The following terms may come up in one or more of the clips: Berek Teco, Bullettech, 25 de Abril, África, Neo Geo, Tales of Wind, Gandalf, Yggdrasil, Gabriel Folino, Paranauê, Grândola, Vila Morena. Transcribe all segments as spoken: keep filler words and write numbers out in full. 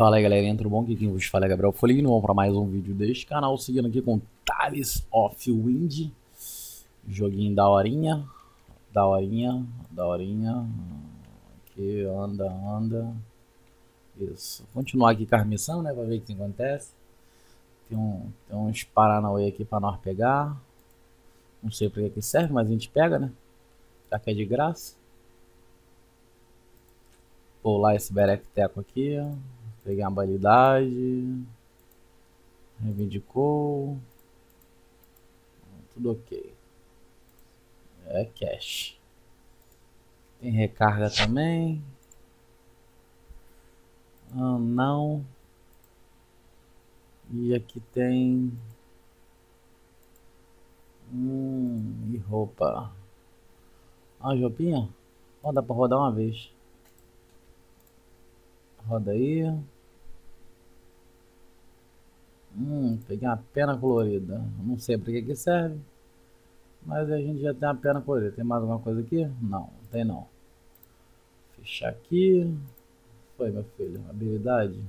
Fala aí galerinha, tudo bom? Aqui quem vos fala é Gabriel Folino, vamos para mais um vídeo deste canal, seguindo aqui com Tales of Wind. Joguinho da horinha, da horinha, da horinha. Aqui, anda, anda. Isso, continuar aqui com a missão, né, para ver o que acontece. Tem, um, tem uns Paranauê aqui para nós pegar. Não sei para que serve, mas a gente pega, né, já que é de graça. Pular esse Berek Teco aqui, peguei uma habilidade, reivindicou, tudo ok, é cash, tem recarga também, ah, não, e aqui tem, hum, e roupa, ah, jopinha, oh, dá pra rodar uma vez. Roda aí. Hum, peguei uma pena colorida. Não sei pra que que serve. Mas a gente já tem uma pena colorida. Tem mais alguma coisa aqui? Não, não tem não. Fechar aqui. Foi, meu filho. Habilidade.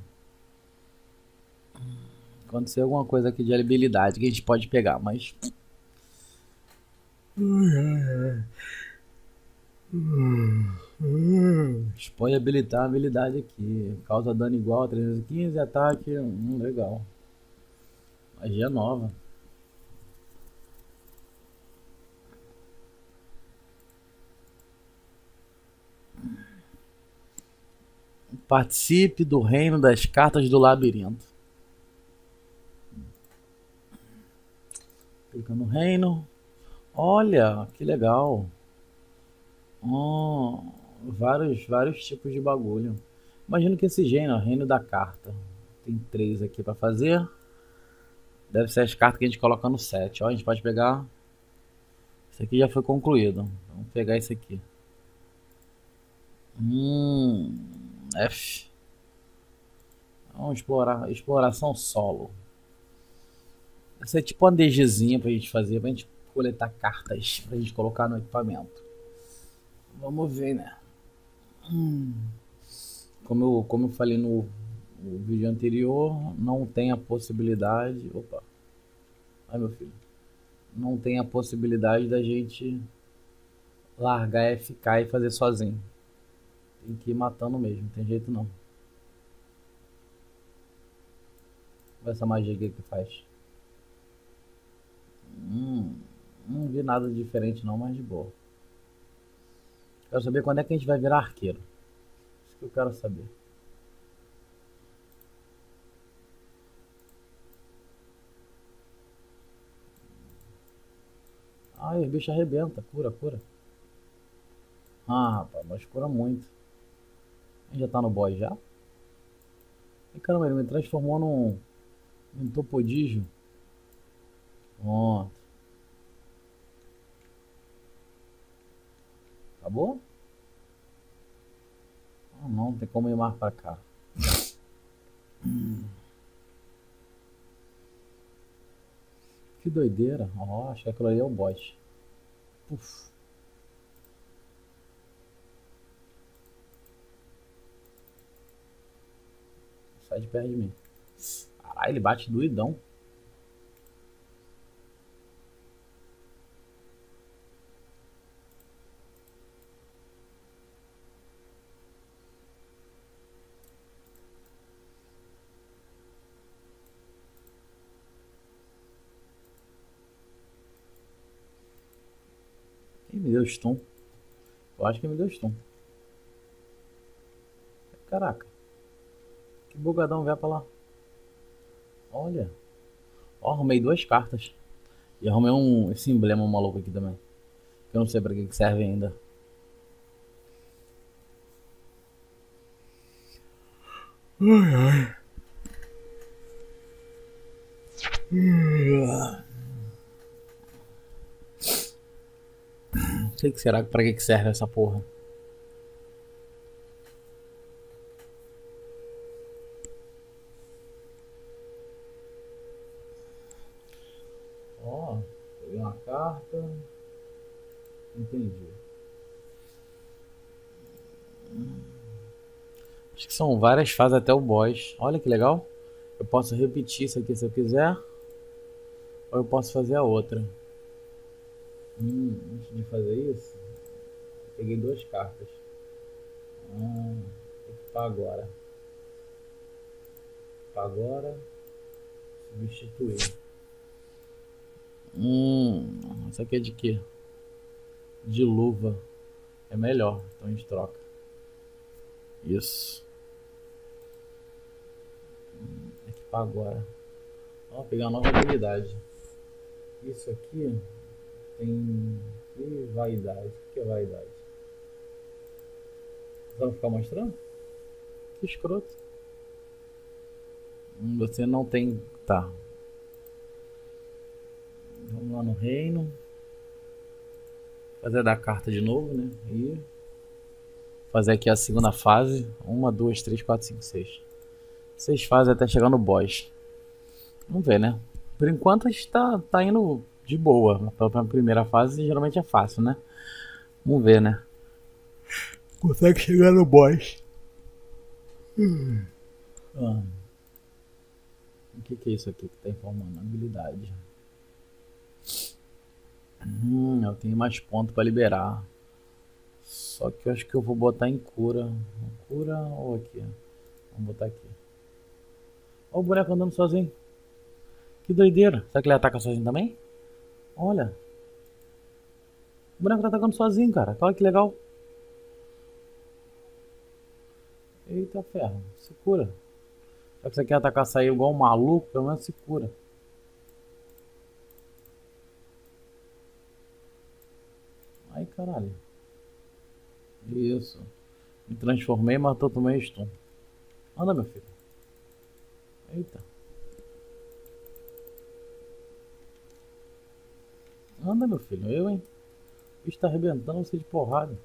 Aconteceu alguma coisa aqui de habilidade que a gente pode pegar, mas... Pode habilitar a habilidade aqui. Causa dano igual a trezentos e quinze, ataque. Hum, legal. Magia nova. Participe do reino das cartas do labirinto. Clica no reino. Olha, que legal. Oh, vários, vários tipos de bagulho. Imagino que esse gênero, reino da carta. Tem três aqui pra fazer. Deve ser as cartas que a gente coloca no set. Ó, a gente pode pegar. Isso aqui já foi concluído. Vamos pegar isso aqui. Hum, F. Vamos explorar. Exploração solo. Isso é tipo uma D Gzinha pra gente fazer. Pra gente coletar cartas. Pra gente colocar no equipamento. Vamos ver, né? Hum. Como, eu, como eu falei no, no vídeo anterior, não tem a possibilidade... Opa! Ai, meu filho. Não tem a possibilidade da gente largar F K e fazer sozinho. Tem que ir matando mesmo, não tem jeito não. Olha essa magia aqui que faz. Hum. Não vi nada diferente não, mas de boa. Quero saber quando é que a gente vai virar arqueiro. Isso que eu quero saber. Ai, o bicho arrebenta. Cura, cura. Ah, rapaz, mas cura muito. Ele já tá no boss já? E caramba, ele me transformou num... num topodígio. Pronto. Acabou? Não, não tem como ir mais pra cá. Que doideira. Oh, acho que aquilo ali é o boss. Puf. Sai de perto de mim. Caralho, ele bate doidão. Me deu stun. Eu acho que me deu stun. Caraca. Que bugadão, vai pra lá. Olha. Ó, arrumei duas cartas. E arrumei um, esse emblema maluco aqui também. Eu não sei pra que serve ainda. Ai, ai. Hum. Sei que será, pra que serve essa porra? Ó, peguei uma carta. Entendi. Acho que que são várias fases até o boss. Olha que legal. Eu posso repetir isso aqui se eu quiser. Ou eu posso fazer a outra. Hum, antes de fazer isso, eu peguei duas cartas. Ah, equipar agora. Equipar agora. Substituir. Hum, isso aqui é de quê? De luva. É melhor, então a gente troca. Isso. Equipar agora. Vamos pegar uma nova habilidade. Isso aqui tem... E vaidade. O que é vaidade? Vamos ficar mostrando? Que escroto. Hum, você não tem... Tá. Vamos lá no reino. Fazer da carta de novo, né? E fazer aqui a segunda fase. Uma, duas, três, quatro, cinco, seis. Seis fases até chegar no boss. Vamos ver, né? Por enquanto a gente tá, tá indo de boa. A primeira fase geralmente é fácil, né? Vamos ver, né? Consegue chegar no boss. Hum. Ah. O que que é isso aqui que tá informando? Habilidade. Hum, eu tenho mais pontos para liberar. Só que eu acho que eu vou botar em cura. Cura ou aqui? Vamos botar aqui. Olha o boneco andando sozinho. Que doideira. Será que ele ataca sozinho também? Olha. O boneco tá atacando sozinho, cara. Olha que legal. Eita ferro. Se cura. Será que você quer atacar sair igual um maluco? Pelo menos se cura. Ai, caralho. Isso. Me transformei, matou, tomei stun. Anda, meu filho. Eita. Anda, meu filho. Eu, hein. O bicho tá arrebentando você de porrada.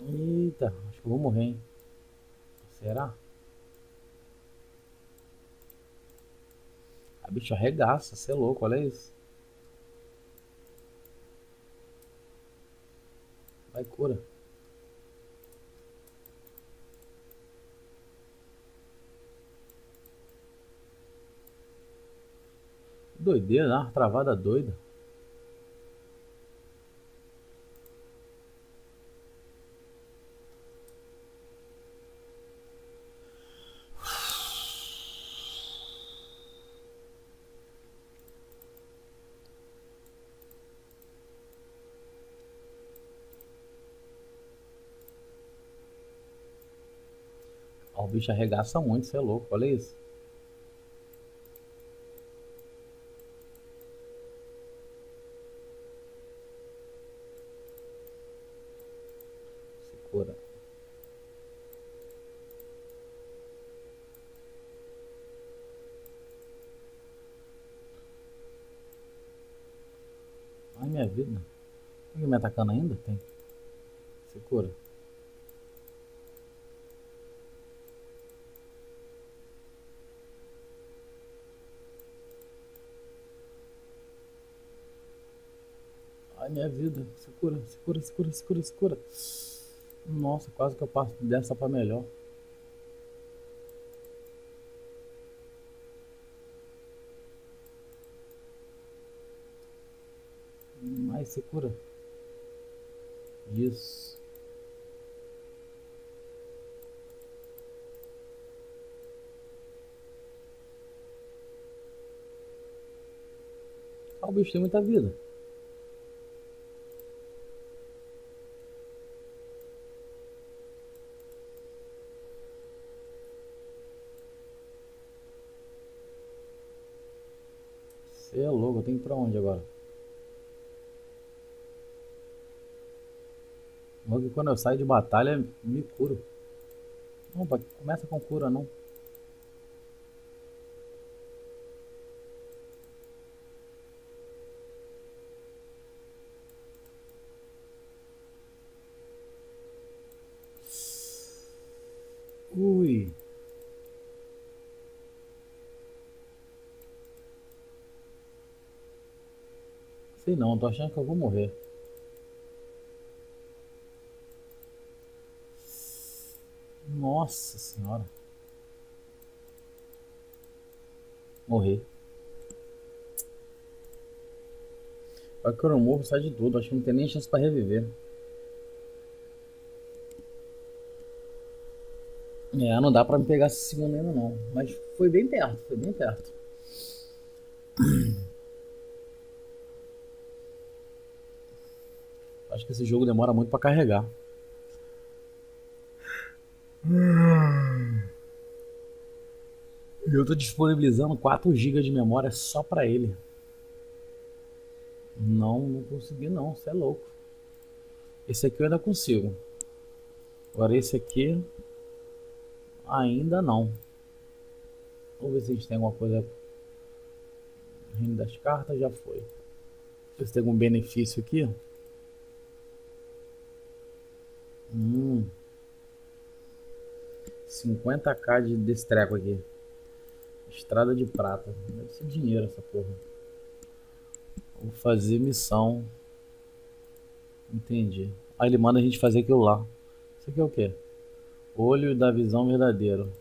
Eita. Acho que eu vou morrer, hein. Será? A bicha arregaça, você é louco, olha isso. Vai, cura. Doideira, né? Uma travada doida. O bicho arregaça muito, você é louco, olha isso. Se cura. Ai, minha vida. Tem que me atacando ainda? Tem. Se cura. Minha vida, se cura, se cura, se cura, se cura, se cura. Nossa, quase que eu passo dessa pra melhor. Mais se cura. Isso. Ah, o bicho tem muita vida. Você é louco, eu tenho que ir pra onde agora? Logo quando eu saio de batalha, me curo. Não, começa com cura, não. Ui. Sei não, tô achando que eu vou morrer. Nossa senhora. Morri. Olha que eu não morro, sai de tudo. Acho que não tem nem chance pra reviver. É, não dá pra me pegar esse segundo ainda não. Mas foi bem perto, foi bem perto. Acho que esse jogo demora muito pra carregar. Eu tô disponibilizando quatro gigas de memória só pra ele. Não, não consegui não, você é louco. Esse aqui eu ainda consigo. Agora esse aqui ainda não. Vamos ver se a gente tem alguma coisa. Reino das cartas já foi. Ver se tem algum benefício aqui. Hum. cinquenta k de destreco aqui. Estrada de prata. Deve ser dinheiro essa porra. Vou fazer missão. Entendi. Aí ele manda a gente fazer aquilo lá. Isso aqui é o que? Olho da visão verdadeiro.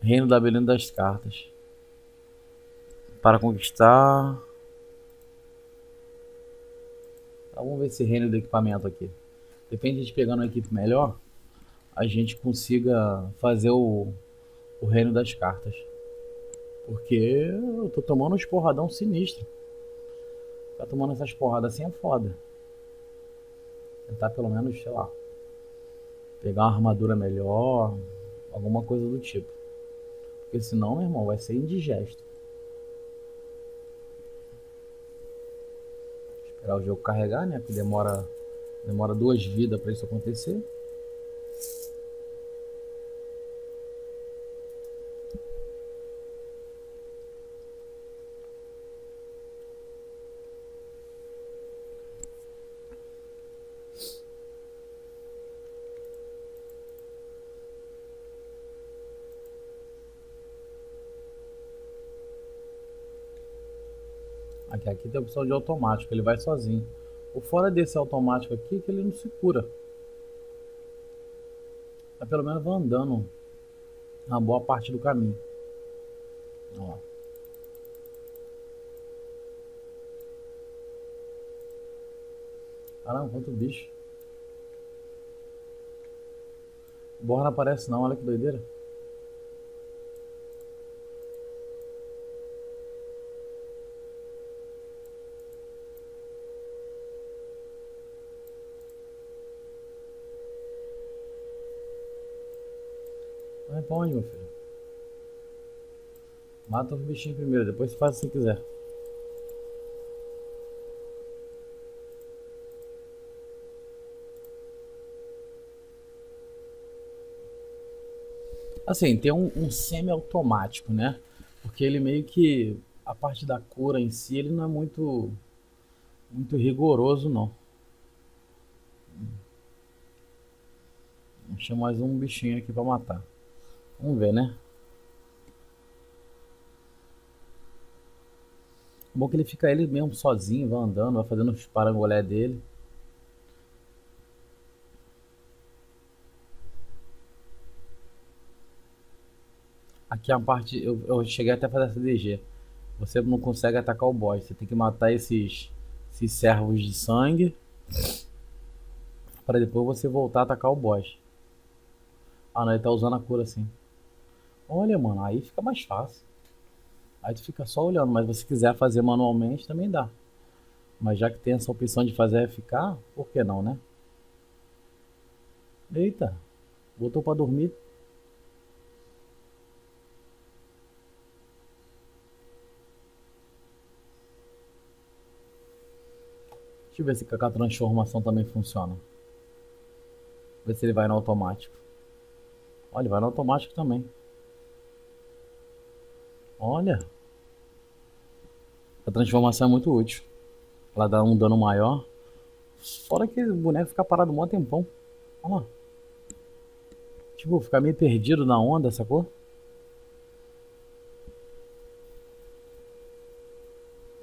Reino da Belém das cartas. Para conquistar. Tá, vamos ver esse reino do equipamento aqui. Depende de a gente pegando uma equipe melhor, a gente consiga fazer o, o reino das cartas. Porque eu tô tomando uns porradão sinistro. Tá tomando essas porradas assim é foda. Tentar pelo menos, sei lá, pegar uma armadura melhor, alguma coisa do tipo. Porque senão, meu irmão, vai ser indigesto. Vou esperar o jogo carregar, né? Que demora... Demora duas vidas para isso acontecer. Aqui, aqui tem a opção de automático, ele vai sozinho. O fora desse automático aqui que ele não se cura. Mas pelo menos vai andando na boa parte do caminho. Ó. Caramba, quanto bicho. O Borra não aparece não, olha que doideira. Onde, meu filho? Mata os bichinhos primeiro, depois faz se quiser. Assim, tem um, um semi-automático, né? Porque ele meio que... A parte da cura em si, ele não é muito... Muito rigoroso, não. Deixa mais um bichinho aqui pra matar. Vamos ver, né? É bom que ele fica ele mesmo sozinho, vai andando, vai fazendo os parangolé dele. Aqui a parte, eu, eu cheguei até a fazer a C D G. Você não consegue atacar o boss, você tem que matar esses, esses servos de sangue. Para depois você voltar a atacar o boss. Ah não, ele tá usando a cura assim. Olha, mano, aí fica mais fácil. Aí tu fica só olhando, mas se quiser fazer manualmente também dá. Mas já que tem essa opção de fazer F K, por que não, né? Eita, botou pra dormir. Deixa eu ver se a transformação também funciona. Ver se ele vai no automático. Olha, ele vai no automático também. Olha, a transformação é muito útil. Ela dá um dano maior. Fora que o boneco fica parado um bom tempão. Olha lá. Tipo, ficar meio perdido na onda, sacou?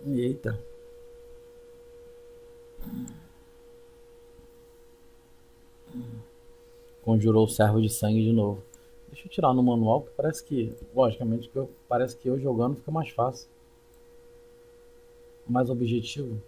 Eita. Conjurou o servo de sangue de novo. Deixa eu tirar no manual, que parece que, logicamente, que eu, parece que eu jogando fica mais fácil. Mais objetivo.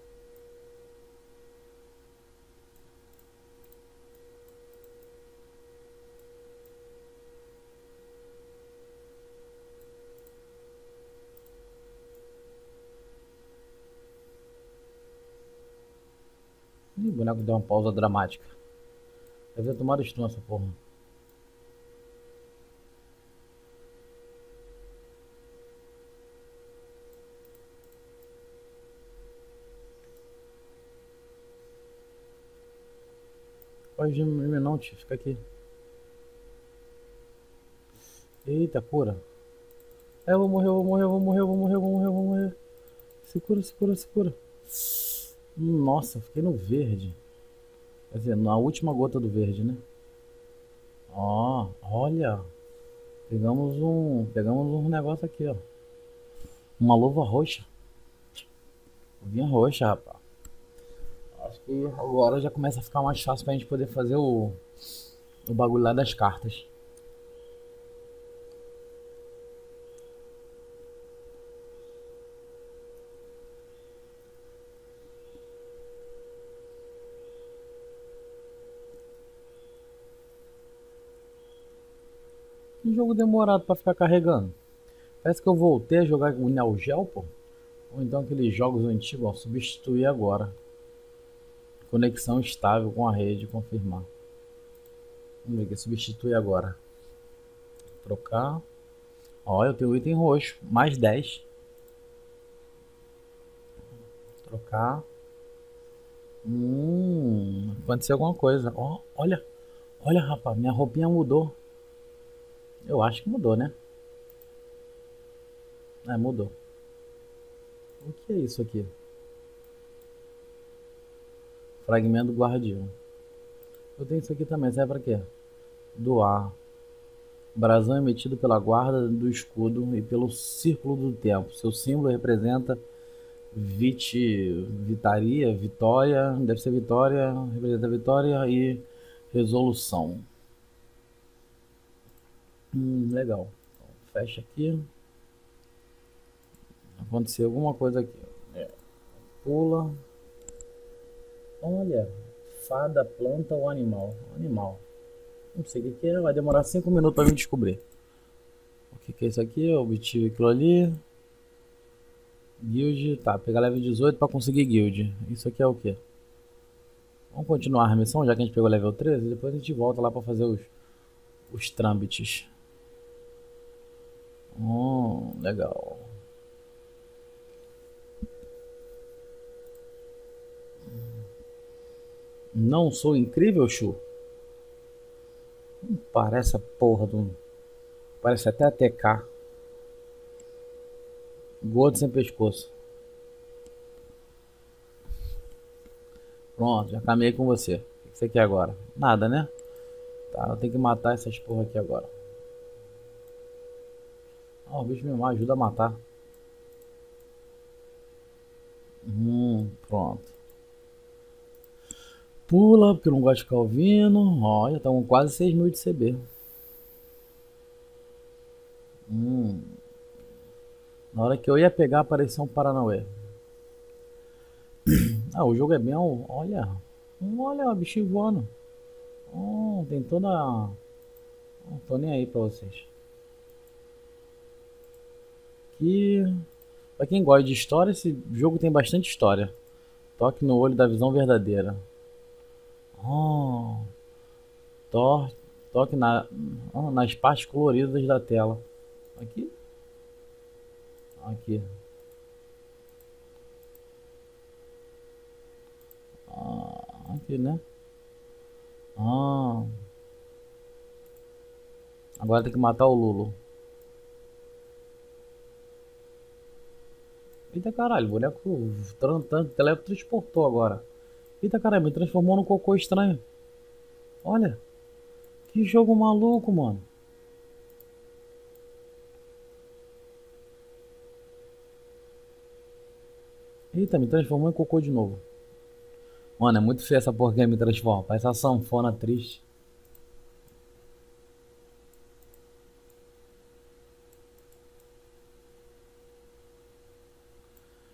Ih, o boneco deu uma pausa dramática. Deve ter tomado stun essa porra. Pode me não, tio, fica aqui. Eita, cura. É, eu vou morrer, eu vou morrer, eu vou morrer, eu vou morrer, eu vou morrer, eu vou morrer. Se cura, se cura, se cura. Nossa, fiquei no verde. Quer dizer, na última gota do verde, né? Ó, olha. Pegamos um. Pegamos um negócio aqui, ó. Uma luva roxa. Luvinha roxa, rapaz. Acho que agora já começa a ficar mais fácil pra gente poder fazer o, o bagulho lá das cartas. Que jogo demorado pra ficar carregando. Parece que eu voltei a jogar o Neo Geo, pô. Ou então aqueles jogos antigos, ó, substituir agora. Conexão estável com a rede, confirmar. Vamos ver aqui, substituir agora. Trocar. Ó, eu tenho o item roxo, mais dez. Trocar. Hum, aconteceu alguma coisa. Ó, olha, olha, rapaz, minha roupinha mudou. Eu acho que mudou, né? É, mudou. O que é isso aqui? Fragmento guardião. Eu tenho isso aqui também, serve para quê? Doar. Brasão emitido pela guarda do escudo e pelo círculo do tempo. Seu símbolo representa vit... vitaria, vitória, deve ser vitória, representa vitória e resolução. Hum, legal. Então, fecha aqui. Aconteceu alguma coisa aqui. É. Pula. Olha, fada, planta ou animal? Animal. Não sei o que é, vai demorar cinco minutos para me descobrir. O que, que é isso aqui? Eu obtive aquilo ali. Guild, tá, pegar level dezoito para conseguir guild. Isso aqui é o que? Vamos continuar a missão, já que a gente pegou level treze. Depois a gente volta lá para fazer os, os trâmites. Hum, legal. Não sou incrível, Chu? Parece a porra do... Parece até a T K. Gordo sem pescoço. Pronto, já caminhei com você. O que você quer agora? Nada, né? Tá, eu tenho que matar essas porra aqui agora. Ó, o bicho me ajuda a matar. Hum, pronto. Pula, porque eu não gosto de ficar ouvindo. Olha, estamos quase seis mil de C B. Hum. Na hora que eu ia pegar, apareceu um Paranauê. Ah, o jogo é bem... Olha, olha o bichinho voando. Oh, tem toda... Não tô nem aí pra vocês. Aqui... Pra quem gosta de história, esse jogo tem bastante história. Toque no olho da visão verdadeira. Oh, to, toque na, oh, nas partes coloridas da tela. Aqui? Aqui. Ah, aqui, né? Ah. Agora tem que matar o Lulu. Eita caralho, o boneco teletransportou agora. Eita, caralho, me transformou num cocô estranho. Olha. Que jogo maluco, mano. Eita, me transformou em cocô de novo. Mano, é muito feio essa porcaria me transforma. Parece uma sanfona triste.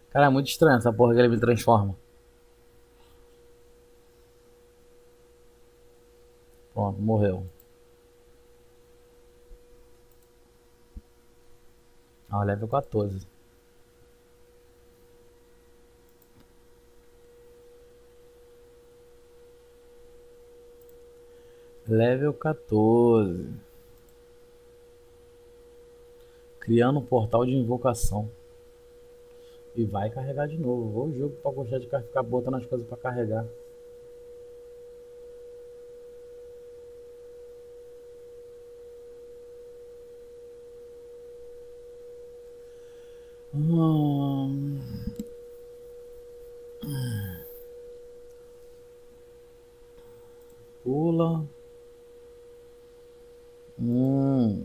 Cara, é muito estranho essa porcaria me transforma. Pronto, morreu. Ah, level quatorze. Level quatorze. Criando um portal de invocação. E vai carregar de novo. Vou o jogo pra gostar de ficar botando as coisas pra carregar. Hum. Pula. Hum,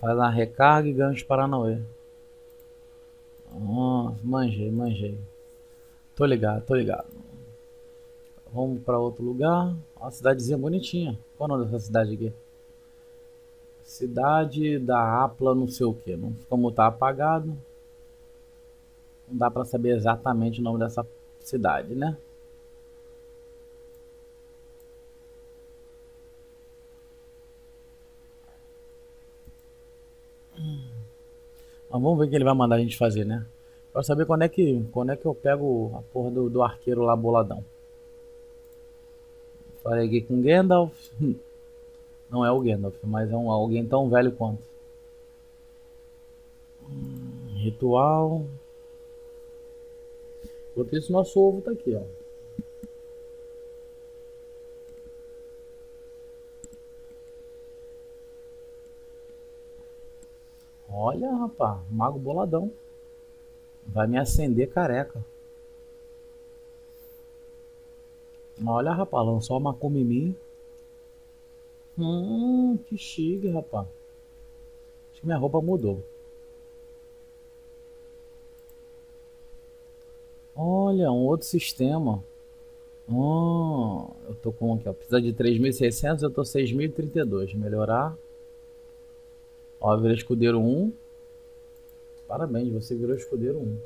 faz a recarga e ganha os Paranauê. Nossa, manjei, manjei. Tô ligado, tô ligado. Vamos pra outro lugar. Uma cidadezinha bonitinha. Qual é o nome dessa cidade aqui? Cidade da Apla, não sei o que. Como tá apagado, não dá pra saber exatamente o nome dessa cidade, né? Vamos ver o que ele vai mandar a gente fazer, né? Pra saber quando é que, quando é que eu pego a porra do, do arqueiro lá boladão. Falei aqui com Gandalf. Não é o Gandalf, mas é um, alguém tão velho quanto. Ritual. Enquanto isso, nosso ovo tá aqui, ó. Olha, rapaz, mago boladão. Vai me acender careca. Olha, rapaz, lançou uma macumba em mim. Hum, que chique, rapaz. Acho que minha roupa mudou. Olha, um outro sistema. Hum, eu tô com aqui, ó. Precisa de três mil e seiscentos, eu tô seis mil e trinta e dois. Melhorar. Ó, virei escudeiro um. Parabéns, você virou escudeiro um. Vou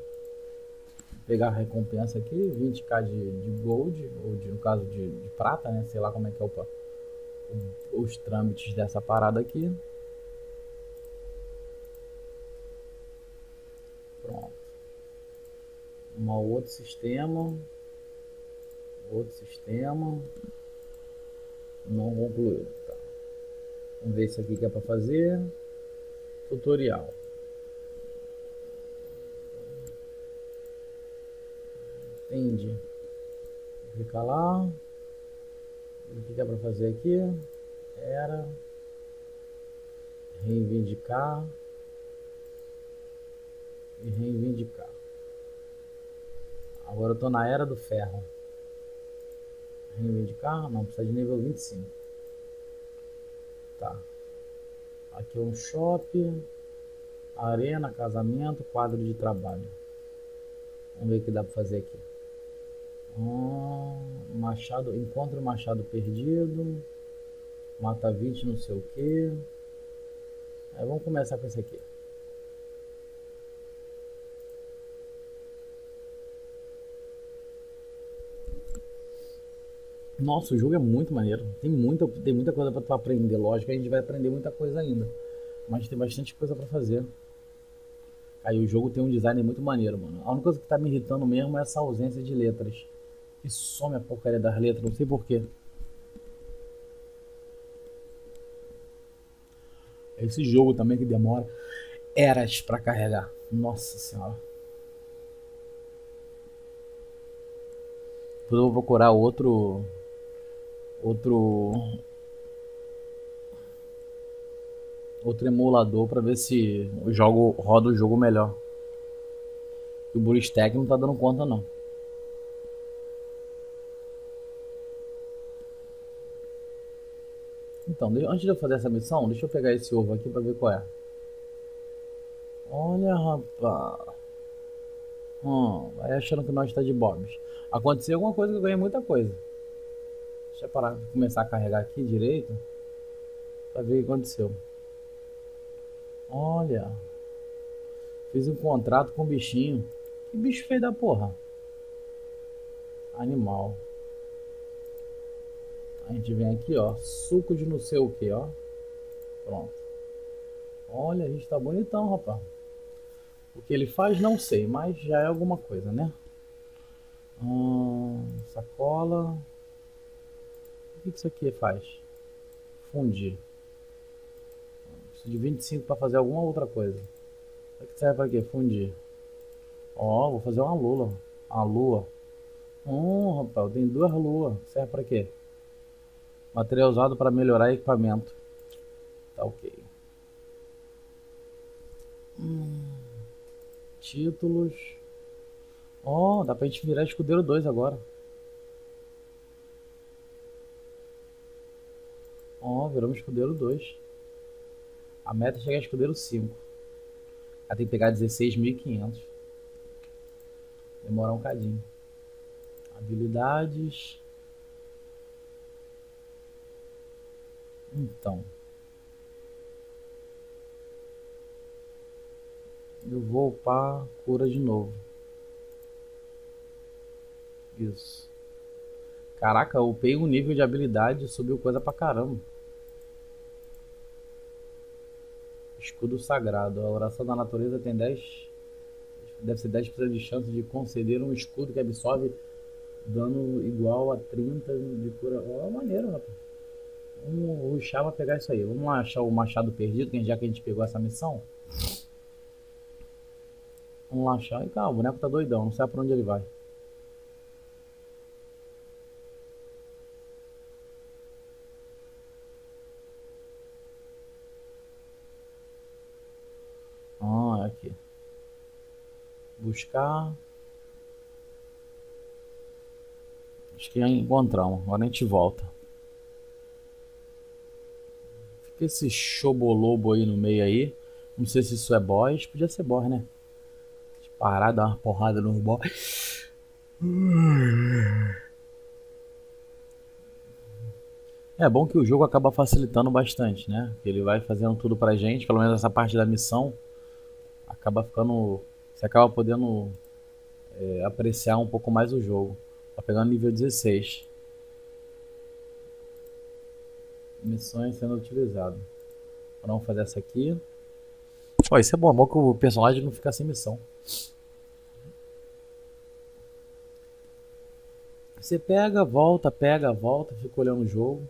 pegar a recompensa aqui, vinte k de, de gold, ou de, no caso de, de prata, né? Sei lá como é que é o, o, os trâmites dessa parada aqui. Pronto. Um outro sistema. Outro sistema. Não concluído. Tá. Vamos ver isso aqui que é pra fazer. Tutorial. Entendi. Vou clicar lá. O que dá para fazer aqui? Era reivindicar e reivindicar. Agora eu tô na era do ferro. Reivindicar? Não, precisa de nível vinte e cinco. Tá. Aqui é um shopping, arena, casamento, quadro de trabalho. Vamos ver o que dá para fazer aqui. Hum, machado, encontra o machado perdido. Mata vinte, não sei o que. Aí vamos começar com esse aqui. Nossa, o jogo é muito maneiro, tem muita, tem muita coisa pra tu aprender, lógico, a gente vai aprender muita coisa ainda. Mas tem bastante coisa pra fazer. Aí o jogo tem um design muito maneiro, mano. A única coisa que tá me irritando mesmo é essa ausência de letras. Que some a porcaria das letras, não sei porquê. Esse jogo também que demora eras pra carregar, nossa senhora. Depois eu vou procurar outro... Outro... Outro emulador para ver se o jogo roda o jogo melhor. O Bullettech não tá dando conta, não. Então, antes de eu fazer essa missão, deixa eu pegar esse ovo aqui para ver qual é. Olha, rapaz. Hum, vai achando que nós está de bobs. Aconteceu alguma coisa que eu ganhei muita coisa. Deixa eu parar, começar a carregar aqui direito. Pra ver o que aconteceu. Olha. Fiz um contrato com o bichinho. Que bicho feio da porra. Animal. A gente vem aqui, ó. Suco de não sei o que, ó. Pronto. Olha, a gente tá bonitão, rapaz. O que ele faz, não sei. Mas já é alguma coisa, né? Hum, sacola. O que isso aqui faz? Fundir. Preciso de vinte e cinco para fazer alguma outra coisa. O que serve pra quê? Fundir. Ó, vou fazer uma lula. Uma lua. Hum, rapaz, tem duas luas. Serve pra quê? Material usado para melhorar equipamento. Tá ok. Hum, títulos. Ó, oh, dá pra gente virar escudeiro dois agora. Ó, oh, viramos escudeiro dois. A meta é chegar a escudeiro cinco. Ela tem que pegar dezesseis mil e quinhentos. Demorar um cadinho. Habilidades. Então. Eu vou upar cura de novo. Isso. Caraca, eu upei um nível de habilidade e subiu coisa pra caramba. Escudo sagrado. A oração da natureza tem dez... Deve ser dez por cento de chance de conceder um escudo que absorve dano igual a trinta de cura. Ó, maneiro, rapaz. Vamos ruxar pra pegar isso aí. Vamos lá achar o machado perdido, já que a gente pegou essa missão. Vamos lá achar. E calma, o boneco tá doidão, não sabe pra onde ele vai. Ah, é aqui. Buscar. Acho que já encontramos. Agora a gente volta. Fica esse chobolobo aí no meio aí. Não sei se isso é boss. Podia ser boss, né? Parar, dar uma porrada no boss. É bom que o jogo acaba facilitando bastante, né? Ele vai fazendo tudo pra gente. Pelo menos essa parte da missão acaba ficando... Você acaba podendo é, apreciar um pouco mais o jogo. Tá pegando nível dezesseis. Missões sendo utilizadas. Vamos fazer essa aqui. Ó, isso é bom, é bom que o personagem não fica sem missão. Você pega, volta, pega, volta, fica olhando o jogo.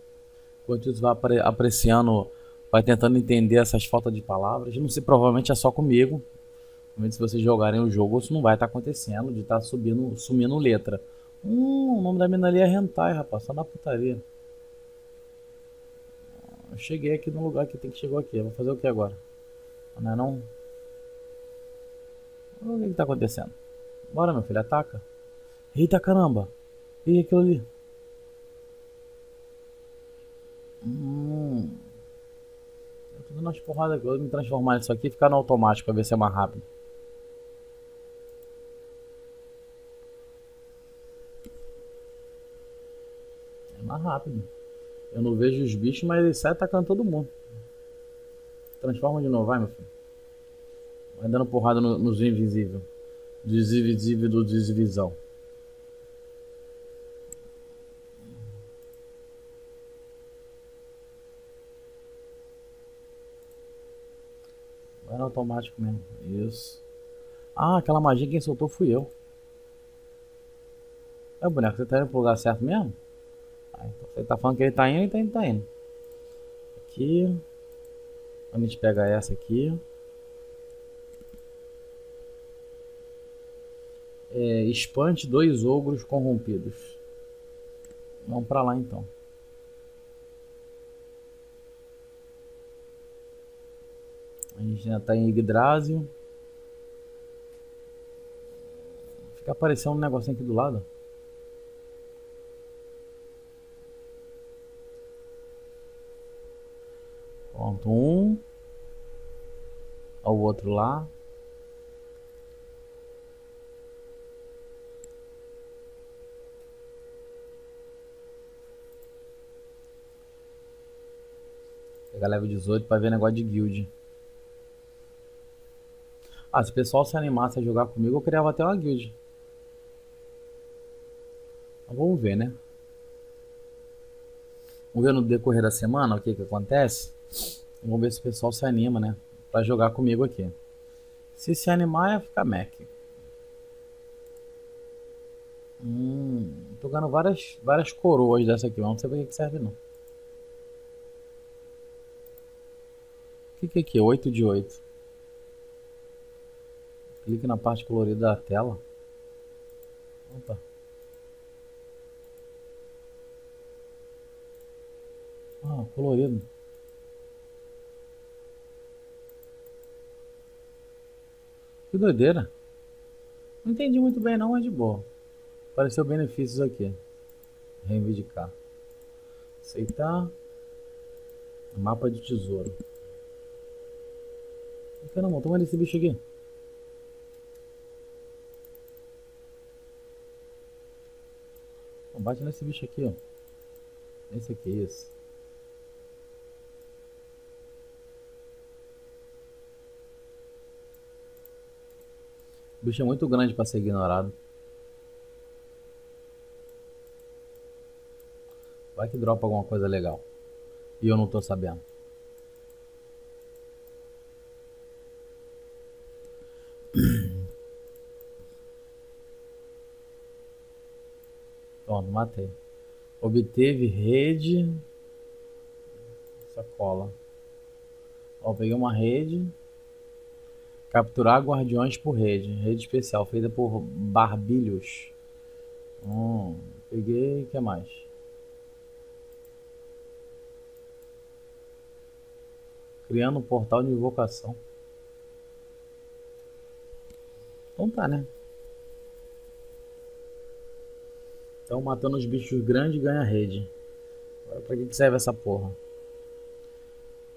Enquanto isso vai apreciando, vai tentando entender essas faltas de palavras. Não sei, provavelmente é só comigo. Provavelmente se vocês jogarem o jogo, isso não vai estar acontecendo, de estar subindo, sumindo letra. Hum, o nome da mina ali é Hentai, rapaz, só na putaria. Eu cheguei aqui no lugar que tem que chegar aqui. Eu vou fazer o que agora? Não é não? O que que tá acontecendo? Bora, meu filho, ataca. Eita caramba. E aquilo ali? Hum. Eu tô dando umas porradas aqui. Eu vou me transformar nisso aqui e ficar no automático pra ver se é mais rápido. É mais rápido. Eu não vejo os bichos, mas ele sai atacando todo mundo. Transforma de novo, vai, meu filho. Vai dando porrada no, nos invisíveis. Desvisível do desvisão. Vai no automático mesmo. Isso. Ah, aquela magia quem soltou fui eu. É, boneco, você tá indo pro lugar certo mesmo? Então, você tá falando que ele tá indo, então ele tá indo. Aqui. A gente pega essa aqui. É, espante dois ogros corrompidos. Vamos pra lá então. A gente já tá em Yggdrasil. Fica aparecendo um negocinho aqui do lado. Pronto, um. Olha o outro lá. Pegar level dezoito pra ver negócio de guild. Ah, se o pessoal se animasse a jogar comigo, eu criava até uma guild. Mas vamos ver, né? Vamos ver no decorrer da semana o que que acontece. Vamos ver se o pessoal se anima, né? Pra jogar comigo aqui. Se se animar, ia ficar Mac. Hum, tô ganhando várias, várias coroas dessa aqui, mas não sei pra que serve não. O que que é aqui? oito de oito. Clique na parte colorida da tela. Opa. Ah, colorido. Que doideira. Não entendi muito bem não, mas de boa. Apareceu benefícios aqui. Reivindicar. Aceitar. Mapa de tesouro. Caramba, toma esse bicho aqui. Bate nesse bicho aqui, ó. Esse aqui, isso. O bicho é muito grande para ser ignorado. Vai que dropa alguma coisa legal. E eu não tô sabendo. Toma, matei. Obteve rede. Sacola. Ó, peguei uma rede. Capturar guardiões por rede. Rede especial, feita por barbilhos. Hum, peguei, o que mais? Criando um portal de invocação. Então tá, né? Então matando os bichos grandes ganha rede. Agora pra que serve essa porra?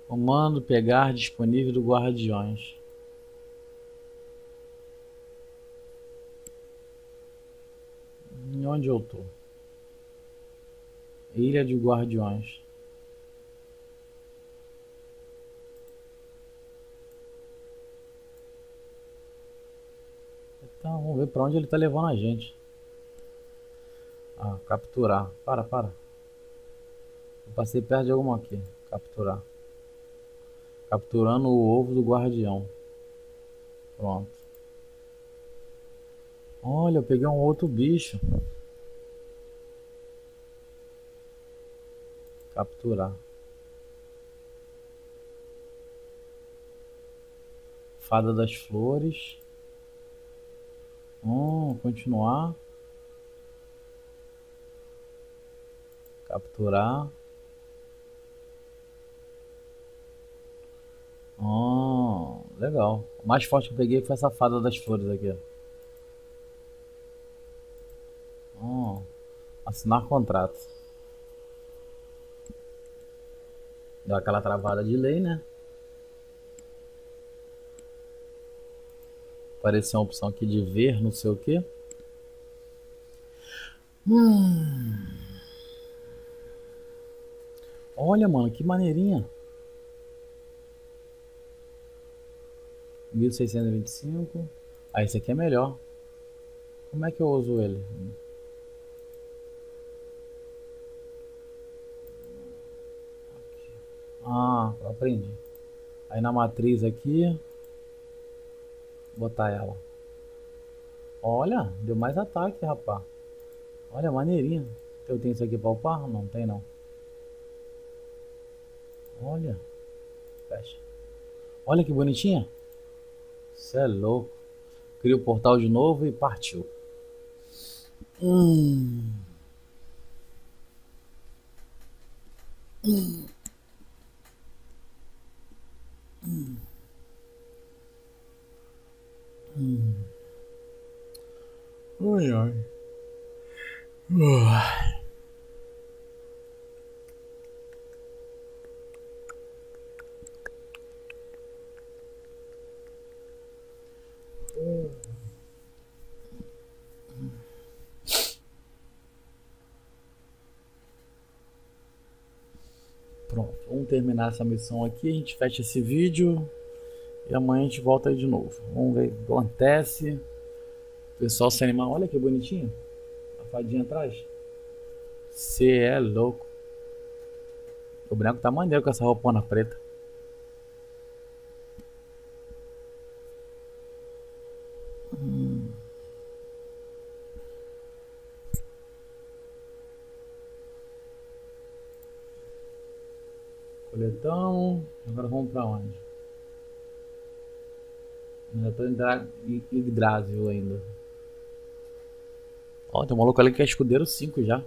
Comando pegar disponível do guardiões. E onde eu tô? Ilha de Guardiões. Então vamos ver pra onde ele tá levando a gente. Ah, capturar. Para, para. Eu passei perto de alguma aqui. Capturar. Capturando o ovo do guardião. Pronto. Olha, eu peguei um outro bicho. Capturar. Fada das flores. Hum, continuar. Capturar. Oh, legal. O mais forte que eu peguei foi essa fada das flores aqui. Oh, assinar contrato. Deu aquela travada de lei, né? Apareceu uma opção aqui de ver, não sei o que. Hum... Olha, mano, que maneirinha. mil seiscentos e vinte e cinco. Ah, esse aqui é melhor. Como é que eu uso ele? Ah, eu aprendi. Aí na matriz aqui. Botar ela. Olha, deu mais ataque, rapaz. Olha, maneirinha. Eu tenho isso aqui pra upar? Não, tem não. Olha, fecha. Olha que bonitinha. Cê é louco. Cria o portal de novo e partiu. Hum. Hum. Hum. Hum. Ai, ai. Uai. pronto, vamos terminar essa missão aqui, a gente fecha esse vídeo e amanhã a gente volta aí de novo. Vamos ver o que acontece. O pessoal se animar, olha que bonitinho. A fadinha atrás. Cê é louco. O boneco tá maneiro com essa roupona preta. Hum. Coletão. Agora vamos pra onde? Ainda tô em Yggdrasil ainda. Ó, tem um maluco ali que é escudeiro cinco já.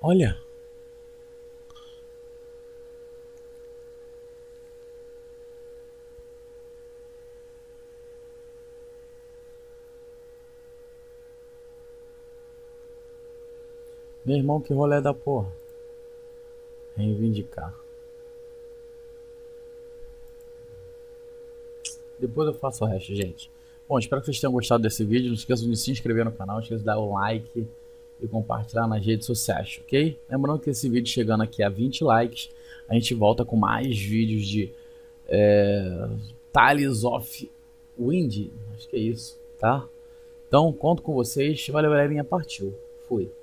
Olha. Meu irmão, que rolê da porra. Reivindicar. Depois eu faço o resto, gente. Bom, espero que vocês tenham gostado desse vídeo. Não esqueçam de se inscrever no canal. Não esqueçam de dar o like e compartilhar nas redes sociais, ok? Lembrando que esse vídeo chegando aqui a vinte likes, a gente volta com mais vídeos de é, Tales of Wind. Acho que é isso, tá? Então, conto com vocês. Valeu, galerinha. Partiu. Fui.